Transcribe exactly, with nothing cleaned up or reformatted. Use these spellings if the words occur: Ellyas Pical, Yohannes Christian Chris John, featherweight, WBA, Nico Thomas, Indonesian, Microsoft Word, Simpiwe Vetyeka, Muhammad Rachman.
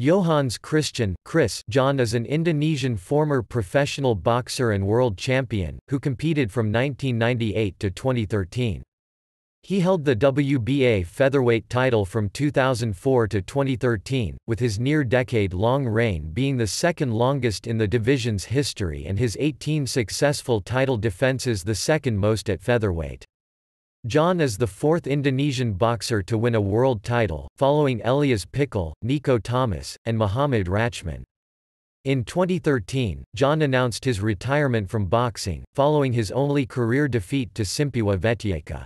Yohannes Christian Chris John is an Indonesian former professional boxer and world champion, who competed from nineteen ninety-eight to twenty thirteen. He held the W B A featherweight title from two thousand four to twenty thirteen, with his near-decade-long reign being the second longest in the division's history and his eighteen successful title defenses the second most at featherweight. John is the fourth Indonesian boxer to win a world title, following Ellyas Pical, Nico Thomas, and Muhammad Rachman. In twenty thirteen, John announced his retirement from boxing, following his only career defeat to Simpiwe Vetyeka.